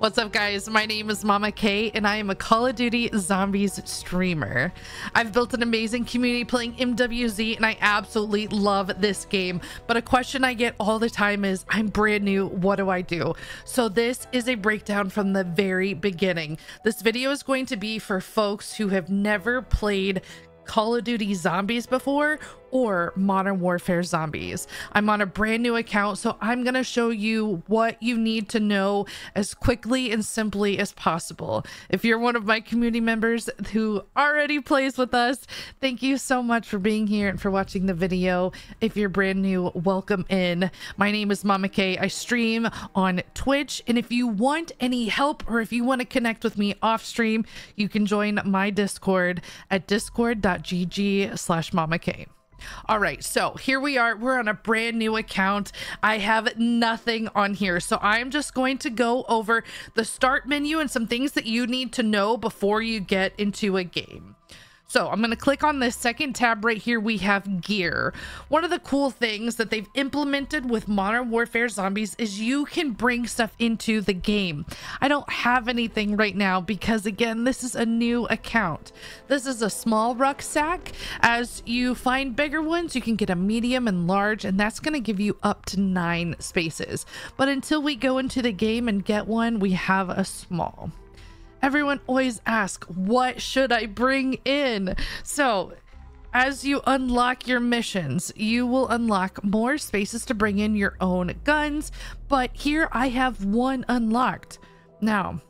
What's up, guys? My name is Mama Kay, and I am a Call of Duty Zombies streamer. I've built an amazing community playing MWZ, and I absolutely love this game. But a question I get all the time is, I'm brand new, what do I do? So this is a breakdown from the very beginning. This video is going to be for folks who have never played Call of Duty Zombies before or Modern Warfare Zombies. I'm on a brand new account, so I'm gonna show you what you need to know as quickly and simply as possible. If you're one of my community members who already plays with us, thank you so much for being here and for watching the video. If you're brand new, welcome in. My name is Mama Kay. I stream on Twitch, and if you want any help or if you want to connect with me off stream, you can join my Discord at discord.gg/mamakay. All right, so here we are. We're on a brand new account. I have nothing on here, so I'm just going to go over the start menu and some things that you need to know before you get into a game. So I'm going to click on this second tab right here. We have gear. One of the cool things that they've implemented with Modern Warfare Zombies is you can bring stuff into the game. I don't have anything right now because, again, this is a new account. This is a small rucksack. As you find bigger ones, you can get a medium and large, and that's going to give you up to 9 spaces. But until we go into the game and get one, we have a small. Everyone always asks, what should I bring in? So as you unlock your missions, you will unlock more spaces to bring in your own guns. But here I have one unlocked. Now,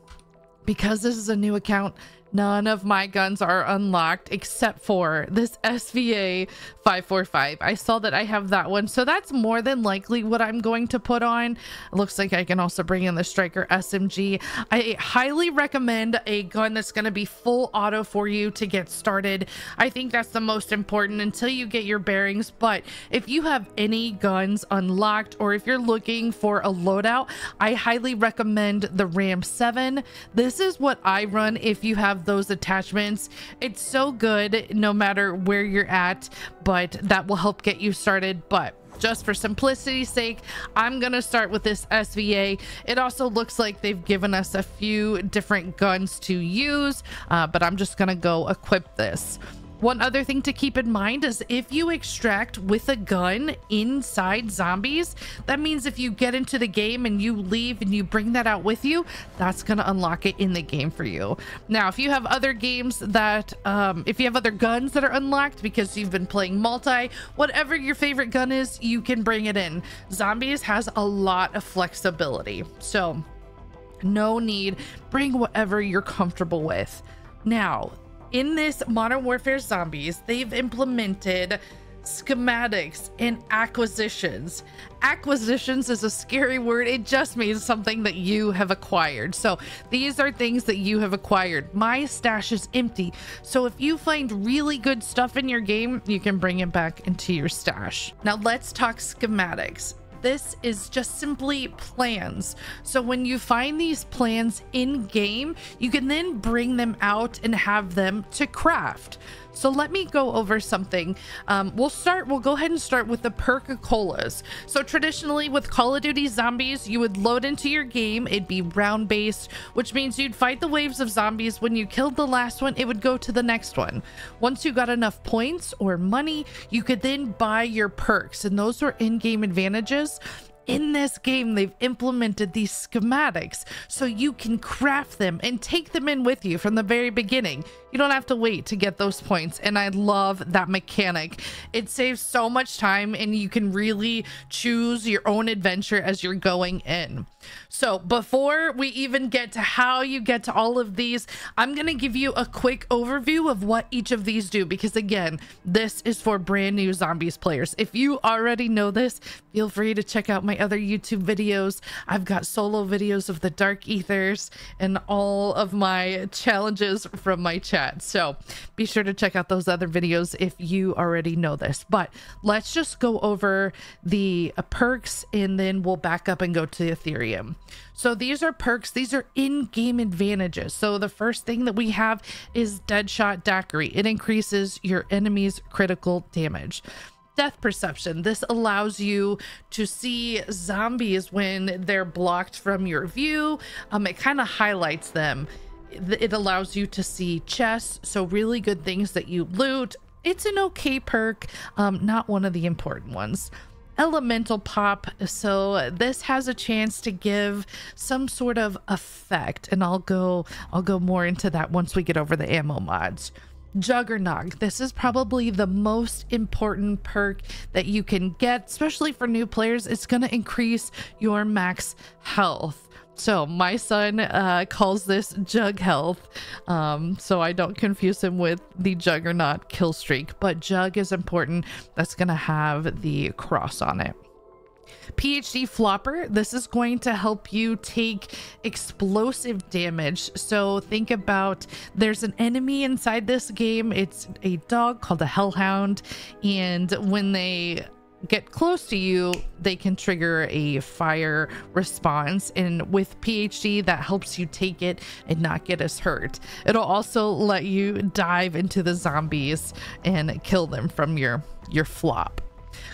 because this is a new account, none of my guns are unlocked except for this SVA 545. I saw that I have that one, so that's more than likely what I'm going to put on. It looks like I can also bring in the Striker SMG. I highly recommend a gun that's going to be full auto for you to get started. I think that's the most important until you get your bearings. But if you have any guns unlocked or if you're looking for a loadout, I highly recommend the RAM 7. This is what I run if you have those attachments. It's so good no matter where you're at, but that will help get you started. But just for simplicity's sake, I'm gonna start with this SVA. It also looks like they've given us a few different guns to use, but I'm just gonna go equip this. One other thing to keep in mind is if you extract with a gun inside Zombies, that means if you get into the game and you leave and you bring that out with you, that's going to unlock it in the game for you. Now, if you have other games that, if you have other guns that are unlocked because you've been playing multi, whatever your favorite gun is, you can bring it in. Zombies has a lot of flexibility, so no need. Bring whatever you're comfortable with. Now, in this Modern Warfare Zombies, they've implemented schematics and acquisitions. Acquisitions is a scary word. It just means something that you have acquired. So these are things that you have acquired. My stash is empty, so if you find really good stuff in your game, you can bring it back into your stash. Now let's talk schematics. This is just simply plans. So when you find these plans in game, you can then bring them out and have them to craft. So let me go over something. We'll go ahead and start with the Merc Colas. So traditionally with Call of Duty Zombies, you would load into your game. It'd be round based, which means you'd fight the waves of zombies. When you killed the last one, it would go to the next one. Once you got enough points or money, you could then buy your perks, and those were in-game advantages. In this game, they've implemented these schematics so you can craft them and take them in with you from the very beginning. You don't have to wait to get those points, and I love that mechanic. It saves so much time, and you can really choose your own adventure as you're going in. So before we even get to how you get to all of these, I'm going to give you a quick overview of what each of these do, because again, this is for brand new Zombies players. If you already know this, feel free to check out my other YouTube videos. I've got solo videos of the Dark Ethers and all of my challenges from my chat, so be sure to check out those other videos if you already know this. But let's just go over the perks, and then we'll back up and go to Aetherium. So these are perks. These are in-game advantages. So the first thing that we have is Deadshot Daiquiri. It increases your enemy's critical damage. Death Perception. This allows you to see zombies when they're blocked from your view. It kind of highlights them. It allows you to see chests, so really good things that you loot. It's an okay perk, not one of the important ones. Elemental Pop, so this has a chance to give some sort of effect, and I'll go more into that once we get over the ammo mods. Juggernog, this is probably the most important perk that you can get, especially for new players. It's going to increase your max health. So my son calls this Jug Health, so I don't confuse him with the Juggernaut Killstreak, but Jug is important. That's going to have the cross on it. PhD Flopper, this is going to help you take explosive damage. So think about, there's an enemy inside this game. It's a dog called a Hellhound, and when they get close to you, they can trigger a fire response, and with PhD that helps you take it and not get us hurt. It'll also let you dive into the zombies and kill them from your flop.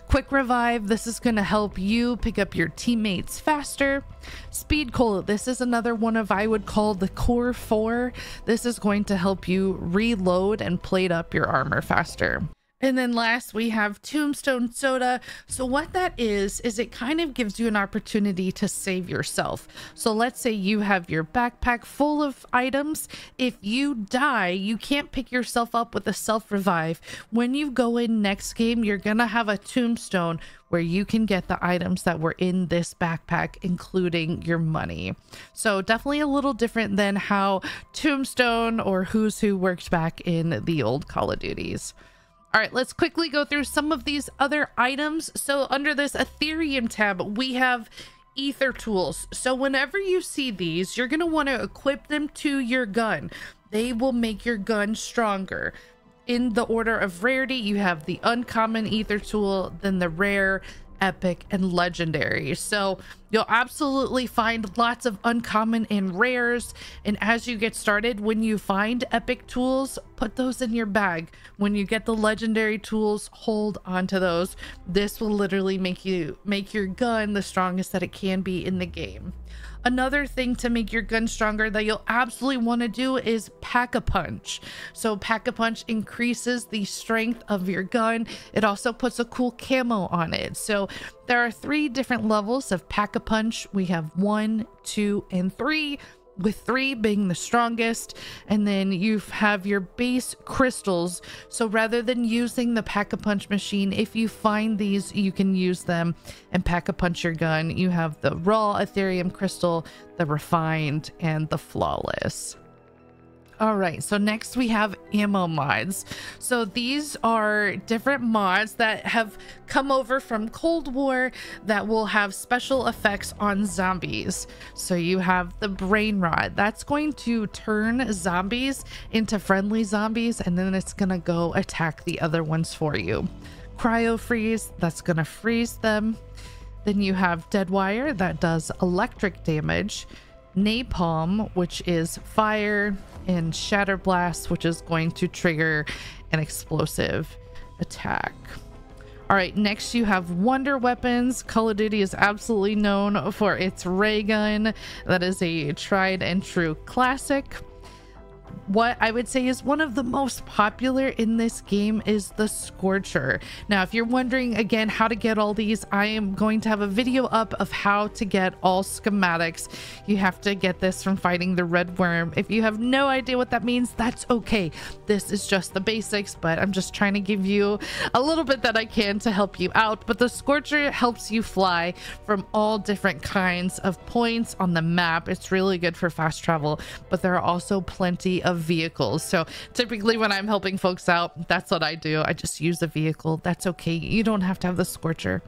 Quick Revive, this is going to help you pick up your teammates faster. Speed Cola, this is another one of I would call the core four. This is going to help you reload and plate up your armor faster. And then last, we have Tombstone Soda. So what that is it kind of gives you an opportunity to save yourself. So let's say you have your backpack full of items. If you die, you can't pick yourself up with a self-revive. When you go in next game, you're going to have a tombstone where you can get the items that were in this backpack, including your money. So definitely a little different than how Tombstone or Who's Who worked back in the old Call of Duties. All right, let's quickly go through some of these other items. So under this Aetherium tab, we have Ether Tools. So whenever you see these, you're going to want to equip them to your gun. They will make your gun stronger. In the order of rarity, you have the uncommon Ether Tool, then the rare, epic, and legendary. So you'll absolutely find lots of uncommon and rares, and as you get started, when you find epic tools, put those in your bag. When you get the legendary tools, hold onto those. This will literally make your gun the strongest that it can be in the game. Another thing to make your gun stronger that you'll absolutely want to do is Pack-A-Punch. So Pack-A-Punch increases the strength of your gun. It also puts a cool camo on it. So there are three different levels of Pack-A-Punch. We have 1, 2, and 3, with 3 being the strongest. And then you have your base crystals. So rather than using the Pack-A-Punch machine, if you find these, you can use them and Pack-A-Punch your gun. You have the raw Aetherium crystal, the refined, and the flawless. All right, so next we have ammo mods. So these are different mods that have come over from Cold War that will have special effects on zombies. So you have the Brain Rod. That's going to turn zombies into friendly zombies, and then it's going to go attack the other ones for you. Cryo Freeze, that's going to freeze them. Then you have Deadwire, that does electric damage. Napalm, which is fire, and Shatter Blast, which is going to trigger an explosive attack. All right, next you have Wonder Weapons. Call of Duty is absolutely known for its ray gun. That is a tried and true classic. What I would say is one of the most popular in this game is the Scorcher. Now, if you're wondering again how to get all these, I am going to have a video up of how to get all schematics. You have to get this from Fighting the Red Worm. If you have no idea what that means, that's okay. This is just the basics, but I'm just trying to give you a little bit that I can to help you out. But the Scorcher helps you fly from all different kinds of points on the map. It's really good for fast travel, but there are also plenty of vehicles. So typically when I'm helping folks out, that's what I do. I just use a vehicle. That's okay. You don't have to have the Scorcher.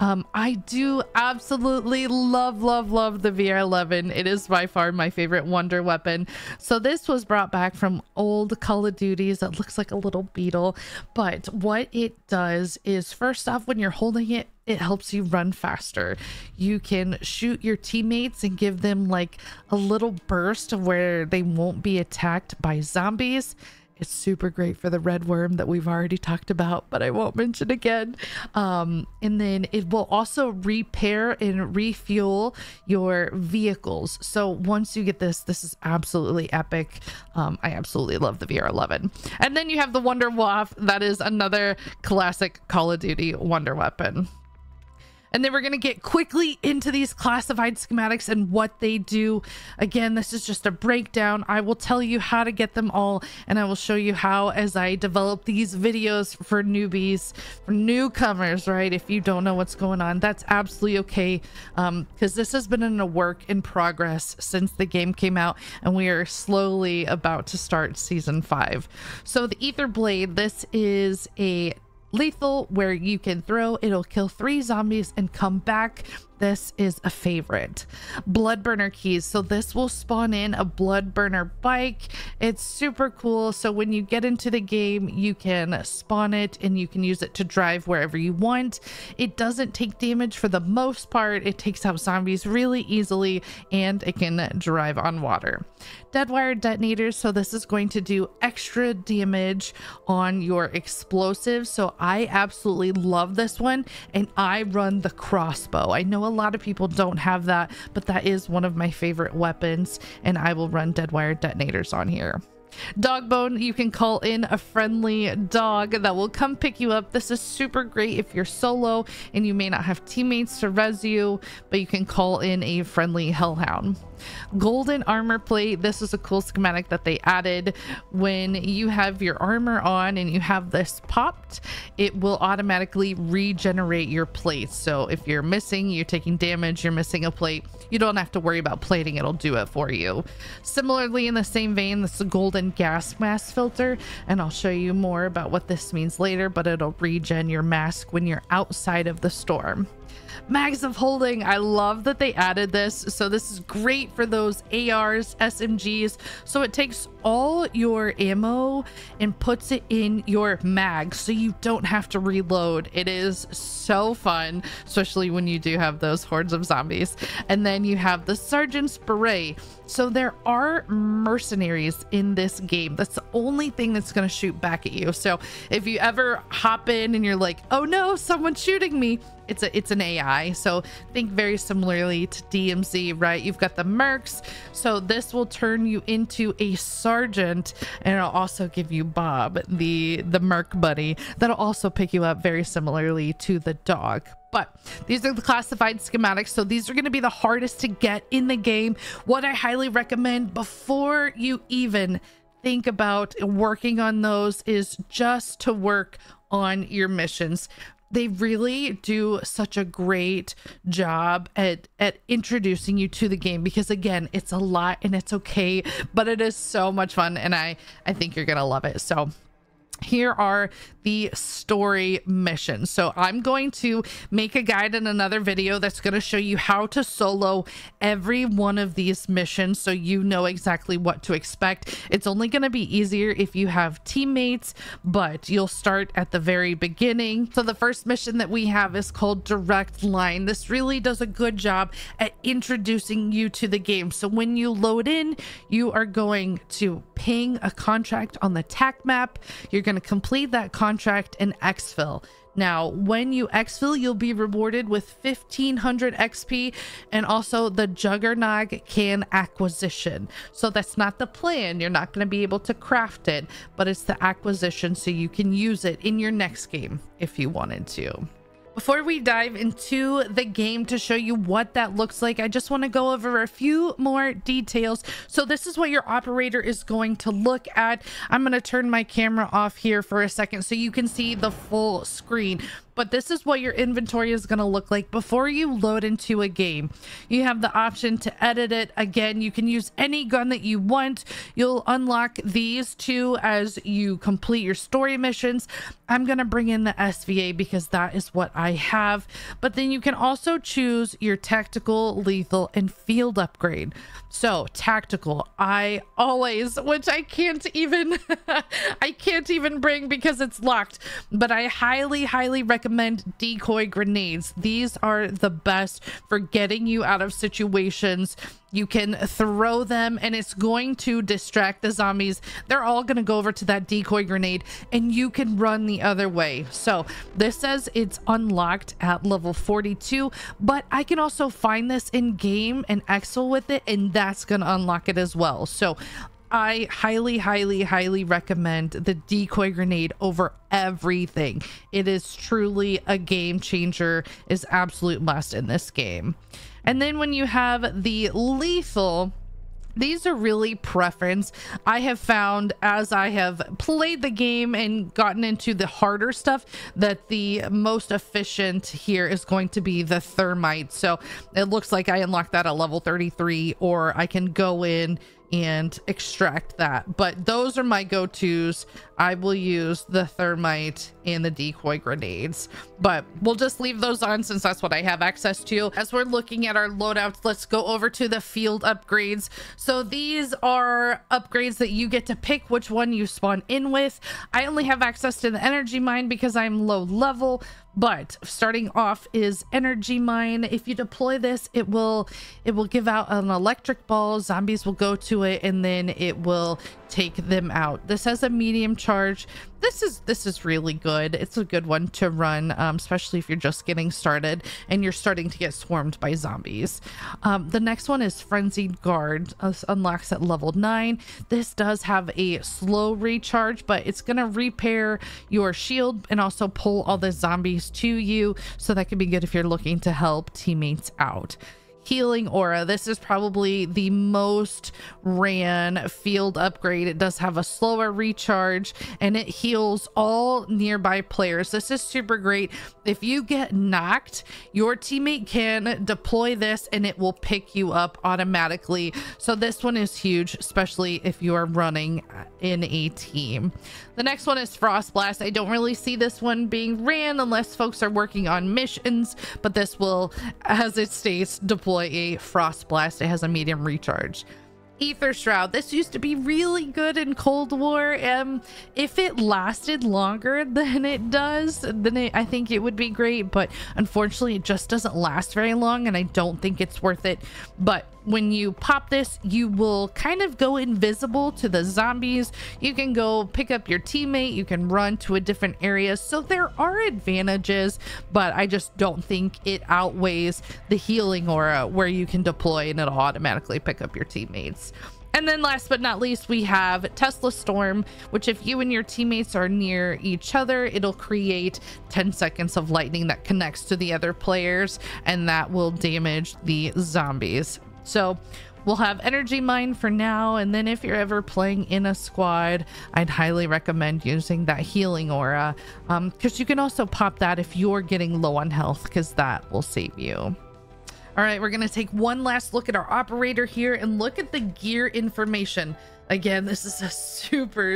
I do absolutely love the VR11. It is by far my favorite wonder weapon. So this was brought back from old Call of Duties. It looks like a little beetle, but what it does is, first off, when you're holding it, it helps you run faster. You can shoot your teammates and give them like a little burst where they won't be attacked by zombies. It's super great for the red worm that we've already talked about, but I won't mention again. And then it will also repair and refuel your vehicles. So once you get this, this is absolutely epic. I absolutely love the VR11. And then you have the Wonder Waff. That is another classic Call of Duty wonder weapon. And then we're going to get quickly into these classified schematics and what they do. Again, this is just a breakdown. I will tell you how to get them all, and I will show you how as I develop these videos for newbies, for newcomers, right? If you don't know what's going on, that's absolutely okay, because this has been in a work in progress since the game came out, and we are slowly about to start Season 5. So the Ether Blade, this is a lethal where you can throw, it'll kill 3 zombies and come back. This is a favorite. Bloodburner keys, so this will spawn in a Bloodburner bike. It's super cool. So when you get into the game, you can spawn it and you can use it to drive wherever you want. It doesn't take damage for the most part. It takes out zombies really easily, and it can drive on water. Deadwire Detonators, so this is going to do extra damage on your explosives. So I absolutely love this one, and I run the crossbow. I know a lot of people don't have that, but that is one of my favorite weapons, and I will run Deadwire Detonators on here. Dogbone, you can call in a friendly dog that will come pick you up. This is super great if you're solo and you may not have teammates to res you, but you can call in a friendly Hellhound. Golden Armor Plate, this is a cool schematic that they added. When you have your armor on and you have this popped, it will automatically regenerate your plates. So if you're missing, you're taking damage, you're missing a plate, you don't have to worry about plating, it'll do it for you. Similarly, in the same vein, this is a golden gas mask filter, and I'll show you more about what this means later, but it'll regen your mask when you're outside of the storm. Mags of Holding, I love that they added this. So this is great for those ARs, SMGs. So it takes all your ammo and puts it in your mag, so you don't have to reload. It is so fun, especially when you do have those hordes of zombies. And then you have the Sergeant's Beret. So there are mercenaries in this game. That's the only thing that's going to shoot back at you. So if you ever hop in and you're like, oh no, someone's shooting me, it's an AI. So think very similarly to DMZ, right? You've got the mercs. So this will turn you into a sergeant, and it'll also give you Bob, the merc buddy, that'll also pick you up very similarly to the dog. But these are the classified schematics, so these are going to be the hardest to get in the game. What I highly recommend before you even think about working on those is just to work on your missions. They really do such a great job at introducing you to the game, because again, it's a lot and it's okay, but it is so much fun, and I think you're gonna love it. So here are the story missions. So I'm going to make a guide in another video that's going to show you how to solo every one of these missions, so you know exactly what to expect. It's only going to be easier if you have teammates, but you'll start at the very beginning. So the first mission that we have is called Direct Line. This really does a good job at introducing you to the game. So when you load in, you are going to ping a contract on the TAC map. You're going to complete that contract and exfil. Now, when you exfil, you'll be rewarded with 1500 XP and also the Juggernog can acquisition. So that's not the plan. You're not going to be able to craft it, but it's the acquisition, so you can use it in your next game if you wanted to. Before we dive into the game to show you what that looks like, I just want to go over a few more details. So this is what your operator is going to look at. I'm going to turn my camera off here for a second so you can see the full screen. But this is what your inventory is going to look like before you load into a game. You have the option to edit it. Again, you can use any gun that you want. You'll unlock these two as you complete your story missions. I'm going to bring in the SVA because that is what I have. But then you can also choose your tactical, lethal, and field upgrade. So tactical, I always, which I can't even I can't even bring because it's locked, but I highly recommend recommend decoy grenades. These are the best for getting you out of situations. You can throw them and it's going to distract the zombies. They're all going to go over to that decoy grenade and you can run the other way. So this says it's unlocked at level 42, but I can also find this in game and excel with it, and that's going to unlock it as well. So I highly recommend the decoy grenade over everything. It is truly a game changer, is absolute must in this game. And then when you have the lethal, these are really preference. I have found as I have played the game and gotten into the harder stuff that the most efficient here is going to be the thermite. So it looks like I unlocked that at level 33, or I can go in and extract that. But those are my go-tos. I will use the thermite and the decoy grenades, but we'll just leave those on since that's what I have access to. As we're looking at our loadouts, let's go over to the field upgrades. So these are upgrades that you get to pick which one you spawn in with. I only have access to the energy mine because I'm low level, but starting off is energy mine. If you deploy this, it will give out an electric ball. Zombies will go to it and then it will take them out. This has a medium charge. This is really good. It's a good one to run, especially if you're just getting started and you're starting to get swarmed by zombies. The next one is Frenzied Guard. Unlocks at level 9. This does have a slow recharge, but it's gonna repair your shield and also pull all the zombies to you, so that could be good if you're looking to help teammates out. Healing Aura. This is probably the most ran field upgrade. It does have a slower recharge and it heals all nearby players. This is super great. If you get knocked, your teammate can deploy this and it will pick you up automatically. So this one is huge, especially if you are running in a team. The next one is Frost Blast. I don't really see this one being ran unless folks are working on missions, but this will, as it states, deploy a Frost Blast. It has a medium recharge. Ether Shroud. This used to be really good in Cold War. If it lasted longer than it does, then I think it would be great, but unfortunately it just doesn't last very long and I don't think it's worth it. But when you pop this, you will kind of go invisible to the zombies. You can go pick up your teammate. You can run to a different area. So there are advantages, but I just don't think it outweighs the Healing Aura, where you can deploy and it'll automatically pick up your teammates. And then last but not least, we have Tesla Storm, which if you and your teammates are near each other, it'll create 10 seconds of lightning that connects to the other players, and that will damage the zombies. So we'll have energy mine for now, and then if you're ever playing in a squad, I'd highly recommend using that Healing Aura, because you can also pop that if you're getting low on health, because that will save you. All right, we're gonna take one last look at our operator here and look at the gear information. Again, this is a super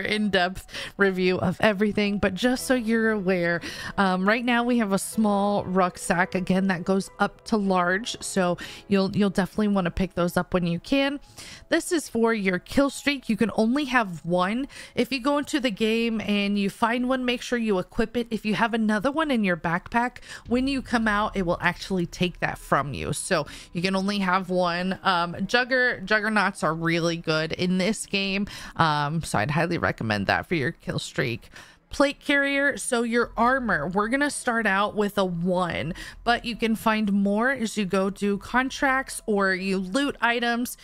in-depth review of everything, but just so you're aware, right now we have a small rucksack. Again, that goes up to large, so you'll definitely want to pick those up when you can. This is for your kill streak. You can only have one. If you go into the game and you find one, make sure you equip it. If you have another one in your backpack, when you come out, it will actually take that from you. So you can only have one. Juggernauts are really good in this game, so I'd highly recommend that for your kill streak. Plate carrier, so your armor, we're gonna start out with a 1, but you can find more as you go do contracts or you loot items,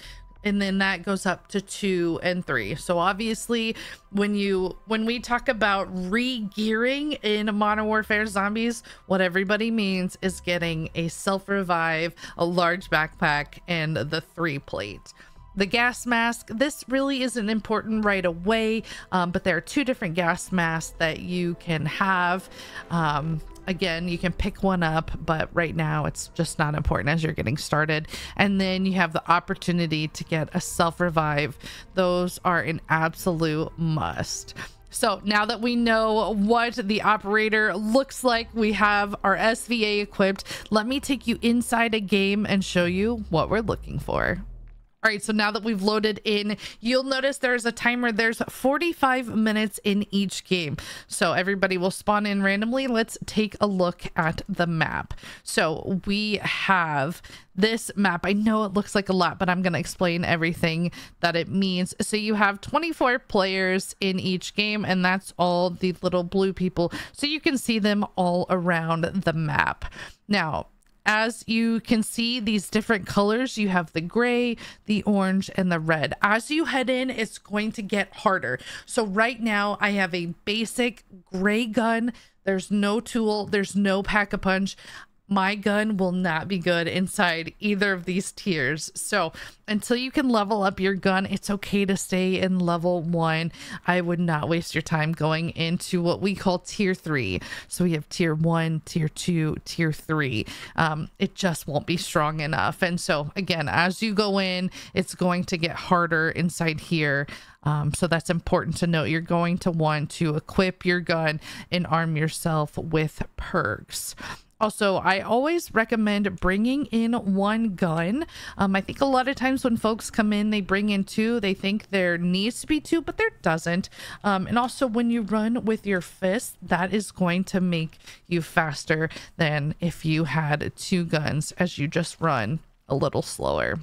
and then that goes up to 2 and 3. So obviously when we talk about re-gearing in Modern Warfare Zombies, what everybody means is getting a self-revive, a large backpack, and the 3 plate. The gas mask, this really isn't important right away, but there are 2 different gas masks that you can have. Again, you can pick one up, but right now it's just not important as you're getting started. And then you have the opportunity to get a self-revive. Those are an absolute must. So now that we know what the operator looks like, we have our SVA equipped. Let me take you inside a game and show you what we're looking for. All right, so now that we've loaded in, you'll notice there's a timer. There's 45 minutes in each game. So everybody will spawn in randomly. Let's take a look at the map. So we have this map. I know it looks like a lot, but I'm going to explain everything that it means. So you have 24 players in each game, and that's all the little blue people. So you can see them all around the map. Now, as you can see, these different colors, you have the gray, the orange, and the red. As you head in, it's going to get harder. So right now I have a basic gray gun. There's no tool, there's no Pack-A-Punch. My gun will not be good inside either of these tiers. So until you can level up your gun, it's okay to stay in level 1. I would not waste your time going into what we call tier 3. So we have tier 1, tier 2, tier 3. It just won't be strong enough. And so again, as you go in, it's going to get harder inside here. So that's important to note. You're going to want to equip your gun and arm yourself with perks. Also, I always recommend bringing in one gun. I think a lot of times when folks come in, they bring in two. They think there needs to be two, but there doesn't. And also when you run with your fist, that is going to make you faster than if you had two guns, as you just run a little slower.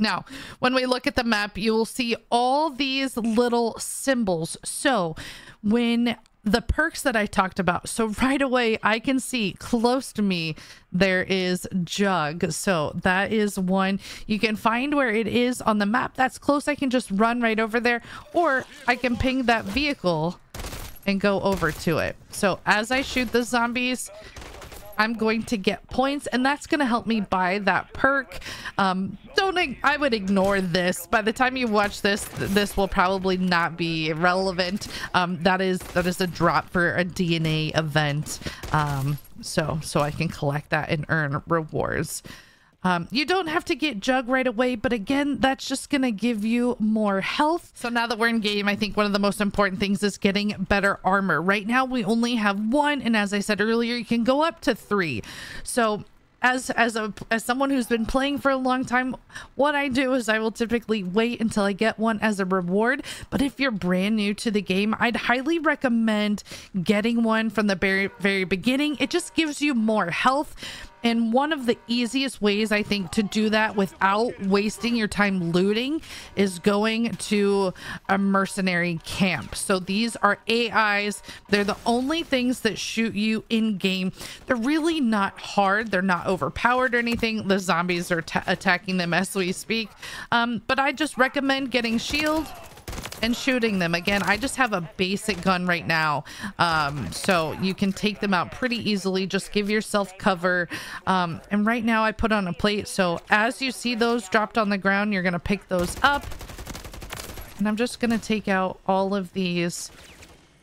Now, when we look at the map, you will see all these little symbols. So when the perks that I talked about, so right away I can see close to me there is Jug, so that is one. You can find where it is on the map. That's close. I can just run right over there, or I can ping that vehicle and go over to it. So as I shoot the zombies, I'm going to get points, and that's going to help me buy that perk. I would ignore this. By the time you watch this, this will probably not be relevant. That is a drop for a DNA event. So I can collect that and earn rewards. You don't have to get Jug right away, but again, that's just going to give you more health. So now that we're in game, I think one of the most important things is getting better armor. Right now, we only have one, and as I said earlier, you can go up to 3. So as someone who's been playing for a long time, what I do is I will typically wait until I get one as a reward. But if you're brand new to the game, I'd highly recommend getting one from the very beginning. It just gives you more health. And one of the easiest ways, I think, to do that without wasting your time looting is going to a mercenary camp. So these are AIs. They're the only things that shoot you in game. They're really not hard. They're not overpowered or anything. The zombies are attacking them as we speak. But I just recommend getting shield and shooting them. Again, I just have a basic gun right now, so you can take them out pretty easily. Just give yourself cover, and right now I put on a plate, so as you see those dropped on the ground, you're gonna pick those up, and I'm just gonna take out all of these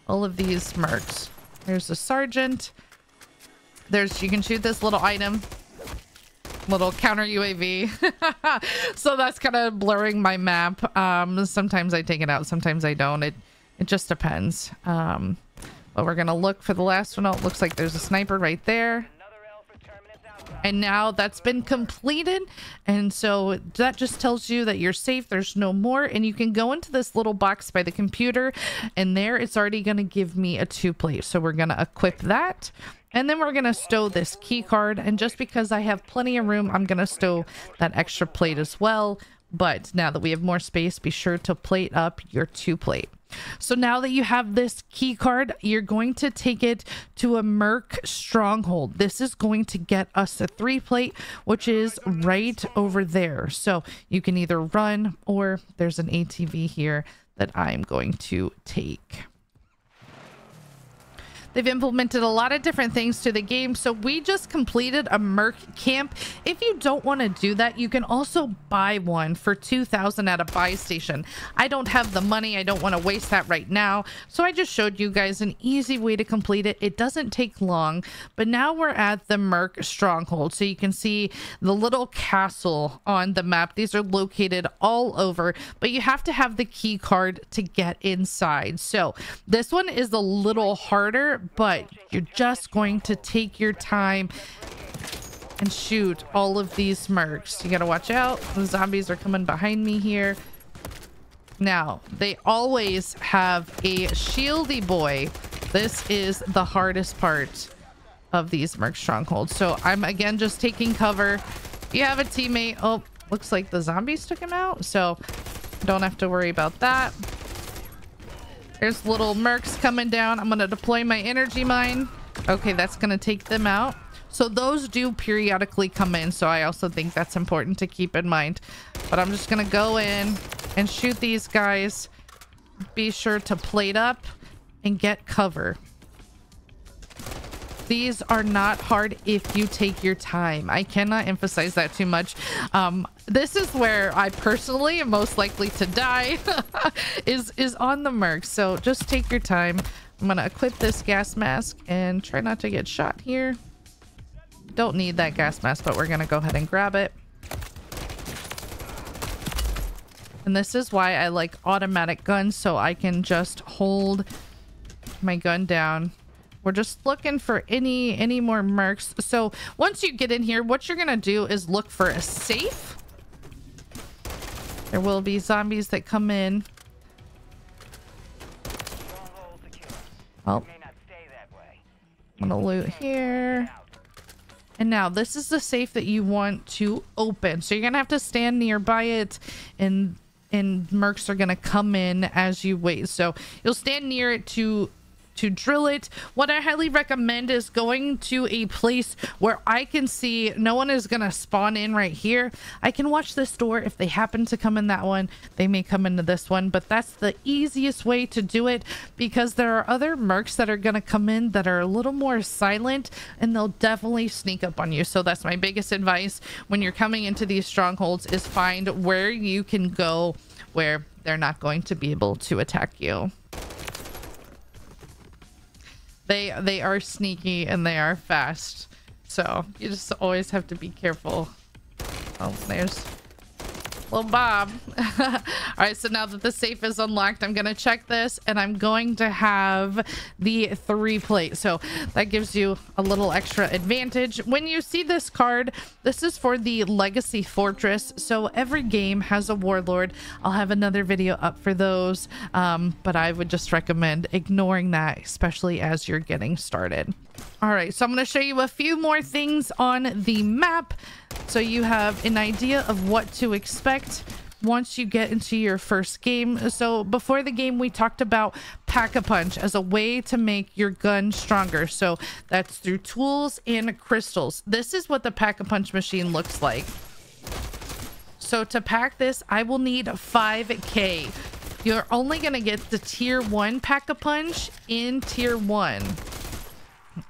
mercs. There's a sergeant. You can shoot this little item, little counter UAV. So that's kind of blurring my map. Sometimes I take it out, sometimes I don't. It just depends. But we're gonna look for the last one. Oh, it looks like there's a sniper right there. And now that's been completed, and so that just tells you that you're safe. There's no more, and you can go into this little box by the computer, and there it's already going to give me a 2 plate. So we're going to equip that, and then we're going to stow this key card. And just because I have plenty of room, I'm going to stow that extra plate as well. But now that we have more space, be sure to plate up your 2 plate. So now that you have this key card, you're going to take it to a Merc Stronghold. This is going to get us a 3 plate, which is right over there. So you can either run, or there's an ATV here that I'm going to take. They've implemented a lot of different things to the game. So we just completed a Merc Camp. If you don't want to do that, you can also buy one for $2,000 at a buy station. I don't have the money. I don't want to waste that right now. So I just showed you guys an easy way to complete it. It doesn't take long. But now we're at the Merc Stronghold. So you can see the little castle on the map. These are located all over, but you have to have the key card to get inside. So this one is a little harder, but you're just going to take your time and shoot all of these mercs. You gotta watch out. The zombies are coming behind me here. Now, they always have a shieldy boy. This is the hardest part of these Merc Strongholds. So I'm again just taking cover. You have a teammate. Oh, looks like the zombies took him out. So don't have to worry about that. There's little mercs coming down. I'm going to deploy my energy mine. Okay, that's going to take them out. So those do periodically come in. So I also think that's important to keep in mind. But I'm just going to go in and shoot these guys. Be sure to plate up and get cover. These are not hard if you take your time. I cannot emphasize that too much. This is where I personally am most likely to die is on the mercs. So just take your time. I'm going to equip this gas mask and try not to get shot here. Don't need that gas mask, but we're going to go ahead and grab it. And this is why I like automatic guns, so I can just hold my gun down. We're just looking for any more mercs. So once you get in here, what you're gonna do is look for a safe. There will be zombies that come in. Well, I'm gonna loot here. And now this is the safe that you want to open. So you're gonna have to stand nearby it, and mercs are gonna come in as you wait. So you'll stand near it to drill it. What I highly recommend is going to a place where I can see no one is gonna spawn in right here. I can watch this door. If they happen to come in that one, they may come into this one, but that's the easiest way to do it, because there are other mercs that are gonna come in that are a little more silent, and they'll definitely sneak up on you. So that's my biggest advice when you're coming into these strongholds, is find where you can go where they're not going to be able to attack you. They are sneaky and they are fast, so you just always have to be careful. Oh, there's little Bob. All right, so now that the safe is unlocked, I'm gonna check this, and I'm going to have the 3 plate, so that gives you a little extra advantage. When you see this card, this is for the Legacy Fortress. So every game has a warlord. I'll have another video up for those, but I would just recommend ignoring that, especially as you're getting started. All right, so I'm going to show you a few more things on the map so you have an idea of what to expect once you get into your first game. So before the game, we talked about Pack-A-Punch as a way to make your gun stronger. So that's through tools and crystals. This is what the Pack-A-Punch machine looks like. So to pack this, I will need 5K. You're only going to get the tier 1 Pack-A-Punch in tier 1.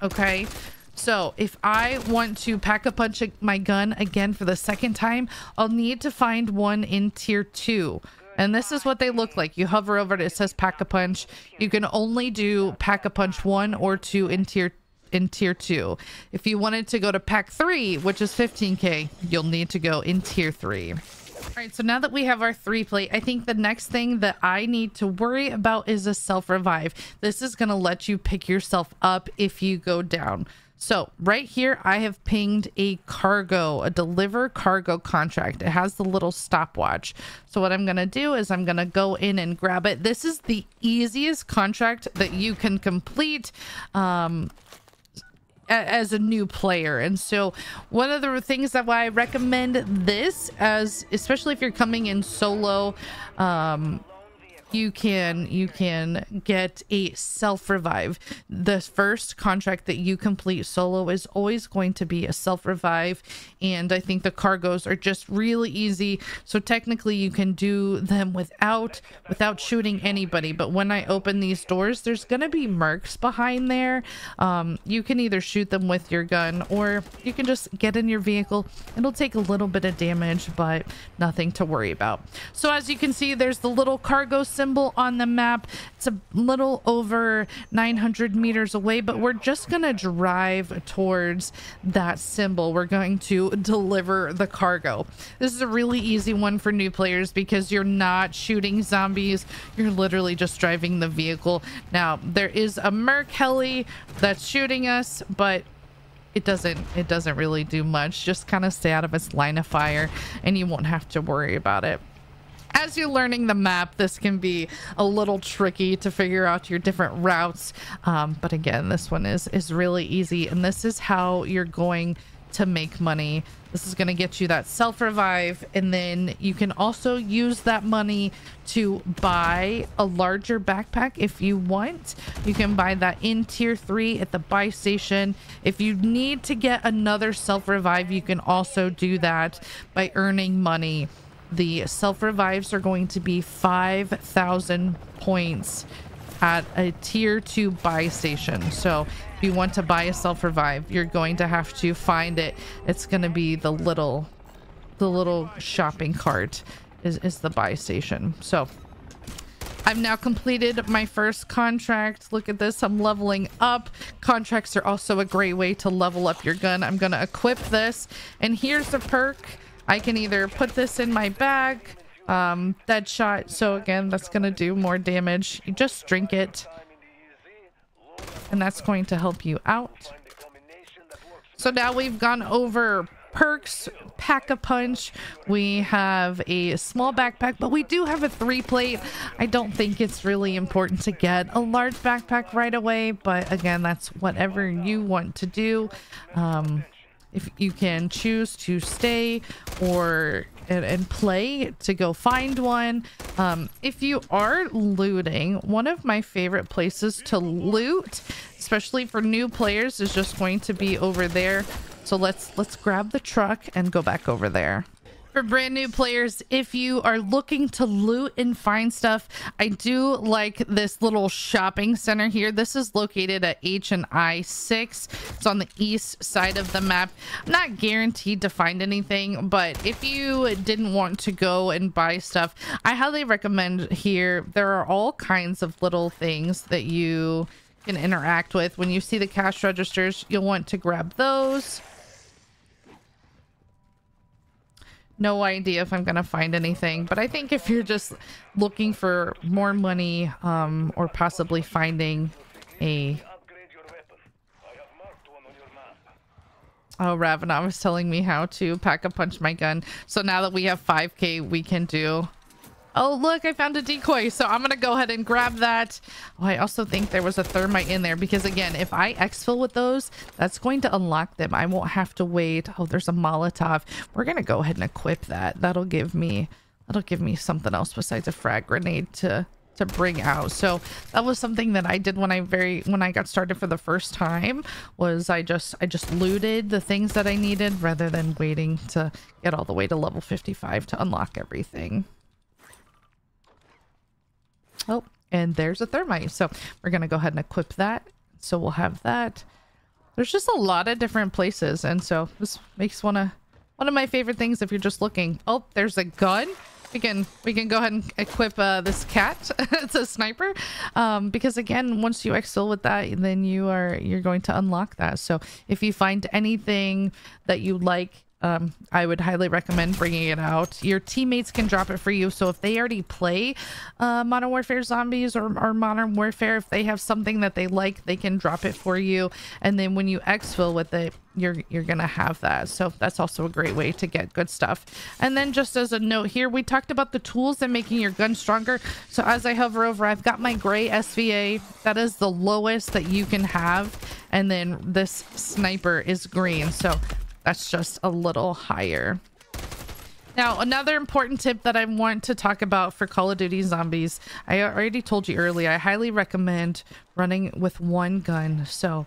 Okay, so if I want to Pack-A-Punch my gun again for the second time, I'll need to find one in tier 2. And this is what they look like. You hover over it, it says Pack-A-Punch. You can only do Pack-A-Punch 1 or 2 in tier 2. If you wanted to go to pack 3, which is 15K, you'll need to go in tier 3. All right, so now that we have our 3 plate, I think the next thing that I need to worry about is a self-revive. This is going to let you pick yourself up if you go down. So right here, I have pinged a cargo, a deliver cargo contract. It has the little stopwatch. So what I'm going to do is I'm going to go in and grab it. This is the easiest contract that you can complete as a new player. And so one of the things that why I recommend this, as especially if you're coming in solo, you can get a self revive. The first contract that you complete solo is always going to be a self revive, and I think the cargos are just really easy. So technically you can do them without shooting anybody. But when I open these doors, there's gonna be mercs behind there. You can either shoot them with your gun, or you can just get in your vehicle. It'll take a little bit of damage, but nothing to worry about. So as you can see, there's the little cargo symbol on the map. It's a little over 900 meters away, but we're just gonna drive towards that symbol. We're going to deliver the cargo. This is a really easy one for new players because you're not shooting zombies. You're literally just driving the vehicle. Now there is a merc heli that's shooting us, but It doesn't really do much. Just kind of stay out of its line of fire and you won't have to worry about it. As you're learning the map, this can be a little tricky to figure out your different routes. But again, this one is really easy. And this is how you're going to make money. This is going to get you that self-revive. And then you can also use that money to buy a larger backpack if you want. You can buy that in tier 3 at the buy station. If you need to get another self-revive, you can also do that by earning money. The self-revives are going to be 5,000 points at a tier 2 buy station. So if you want to buy a self-revive, you're going to have to find it. It's going to be the little shopping cart is the buy station. So I've now completed my first contract. Look at this, I'm leveling up. Contracts are also a great way to level up your gun. I'm going to equip this, and here's the perk. I can either put this in my bag, Deadshot. So again, that's going to do more damage. You just drink it, and that's going to help you out. So now we've gone over perks, Pack-A-Punch. We have a small backpack, but we do have a 3-plate. I don't think it's really important to get a large backpack right away, but again, that's whatever you want to do. If you can choose to stay or and play to go find one. If you are looting, one of my favorite places to loot, especially for new players, is just going to be over there. So let's grab the truck and go back over there. For brand new players, if you are looking to loot and find stuff, I do like this little shopping center here. This is located at H&I 6. It's on the east side of the map. I'm not guaranteed to find anything, but if you didn't want to go and buy stuff, I highly recommend here. There are all kinds of little things that you can interact with. When you see the cash registers, you'll want to grab those. No idea if I'm gonna find anything, but I think if you're just looking for more money or possibly finding a... Oh, Ravenov was telling me how to Pack-A-Punch my gun. So now that we have 5k, we can do... Oh, look, I found a decoy. So I'm gonna go ahead and grab that. Oh, I also think there was a thermite in there, because again, if I exfil with those, that's going to unlock them. I won't have to wait. Oh, there's a Molotov. We're gonna go ahead and equip that. That'll give me something else besides a frag grenade to bring out. So that was something that I did when I got started for the first time, was I just looted the things that I needed rather than waiting to get all the way to level 55 to unlock everything. Oh, and there's a thermite. So we're going to go ahead and equip that. So we'll have that. There's just a lot of different places. And so this makes one of my favorite things if you're just looking. Oh, there's a gun. We can go ahead and equip this cat. It's a sniper. Because again, once you excel with that, then you're going to unlock that. So if you find anything that you like, I would highly recommend bringing it out. Your teammates can drop it for you. So if they already play Modern Warfare Zombies or Modern Warfare, if they have something that they like, they can drop it for you. And then when you exfil with it, you're gonna have that. So that's also a great way to get good stuff. And then just as a note here, we talked about the tools and making your gun stronger. So as I hover over, I've got my gray SVA. That is the lowest that you can have. And then this sniper is green. So that's just a little higher. Now, another important tip that I want to talk about for Call of Duty Zombies. I already told you earlier, I highly recommend running with one gun. So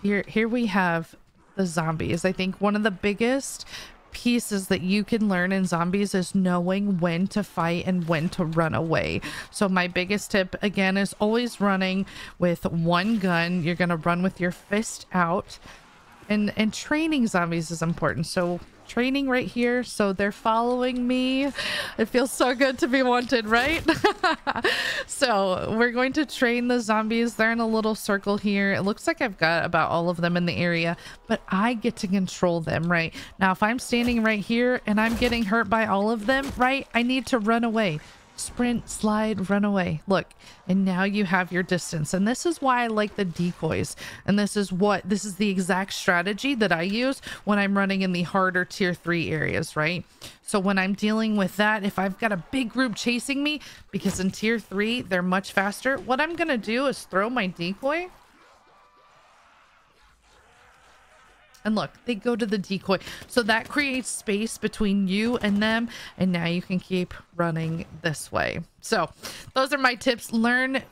here we have the zombies. I think one of the biggest pieces that you can learn in zombies is knowing when to fight and when to run away. So my biggest tip again is always running with one gun. You're going to run with your fist out. And training zombies is important. So training right here. So they're following me. It feels so good to be wanted, right? So we're going to train the zombies. They're in a little circle here. It looks like I've got about all of them in the area, but I get to control them right now. If I'm standing right here and I'm getting hurt by all of them, right, I need to run away. sprint, slide, run away. Look, and now you have your distance. And this is why I like the decoys. And this is the exact strategy that I use when I'm running in the harder tier 3 areas, right? So when I'm dealing with that, if I've got a big group chasing me, because in tier 3, they're much faster, what I'm going to do is throw my decoy. And look, they go to the decoy. So that creates space between you and them. And now you can keep running this way. So those are my tips. Learn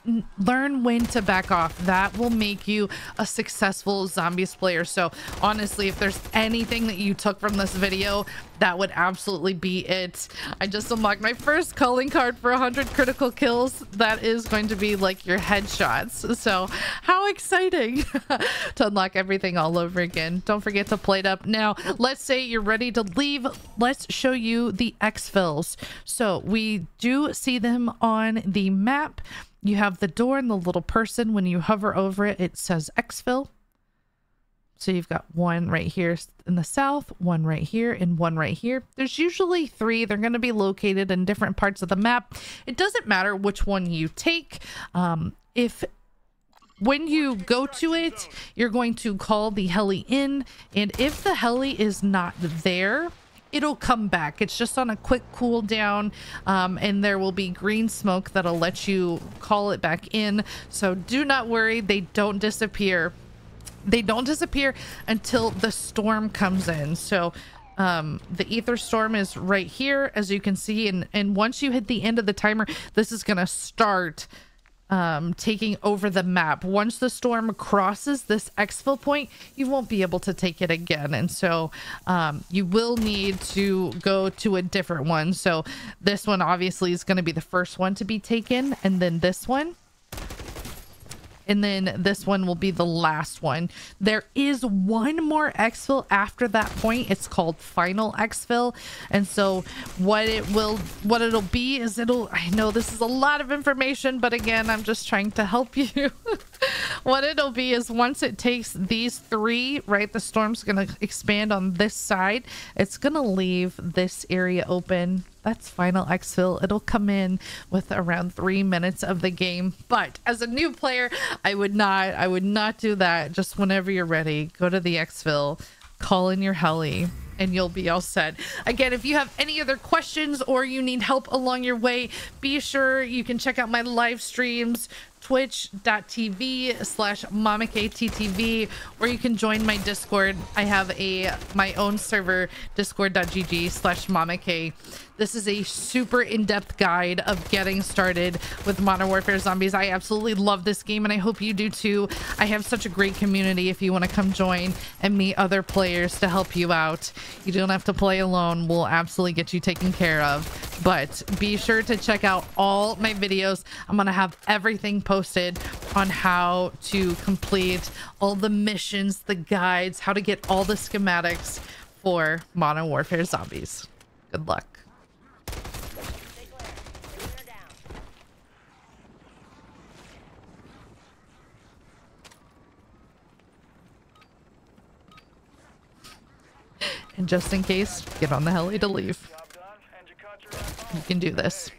when to back off. That will make you a successful Zombies player. So honestly, if there's anything that you took from this video, that would absolutely be it. I just unlocked my first calling card for 100 critical kills. That is going to be like your headshots. So how exciting to unlock everything all over again. Don't forget to plate up. Now, let's say you're ready to leave. Let's show you the Exfils. So we do see them on the map. You have the door and the little person. When you hover over it, it says Exfil. So you've got one right here in the south, one right here, and one right here. There's usually 3. They're going to be located in different parts of the map. It doesn't matter which one you take. When you go to it, you're going to call the heli in. And if the heli is not there, it'll come back. It's just on a quick cool down, and there will be green smoke that'll let you call it back in. So do not worry, they don't disappear. They don't disappear until the storm comes in. So the ether storm is right here, as you can see, and once you hit the end of the timer, this is gonna start taking over the map. Once the storm crosses this exfil point, you won't be able to take it again. And so you will need to go to a different one. So this one obviously is going to be the first one to be taken, and then this one. And then this one will be the last one. There is one more exfil after that point. It's called final exfil. And so what it'll be is I know this is a lot of information, but again, I'm just trying to help you. What it'll be is once it takes these 3, right? The storm's gonna expand on this side. It's gonna leave this area open. That's final exfil. It'll come in with around 3 minutes of the game. But as a new player, I would not do that. Just whenever you're ready, go to the exfil, call in your heli, and you'll be all set. Again, if you have any other questions or you need help along your way, be sure you can check out my live streams, twitch.tv/mamakayttv, or you can join my Discord. I have my own server, discord.gg/mamakay. This is a super in-depth guide of getting started with Modern Warfare Zombies. I absolutely love this game, and I hope you do too. I have such a great community. If you want to come join and meet other players to help you out, you don't have to play alone. We'll absolutely get you taken care of. But be sure to check out all my videos. I'm going to have everything posted on how to complete all the missions, the guides, how to get all the schematics for Modern Warfare Zombies. Good luck. And just in case, get on the heli to leave. You can do this.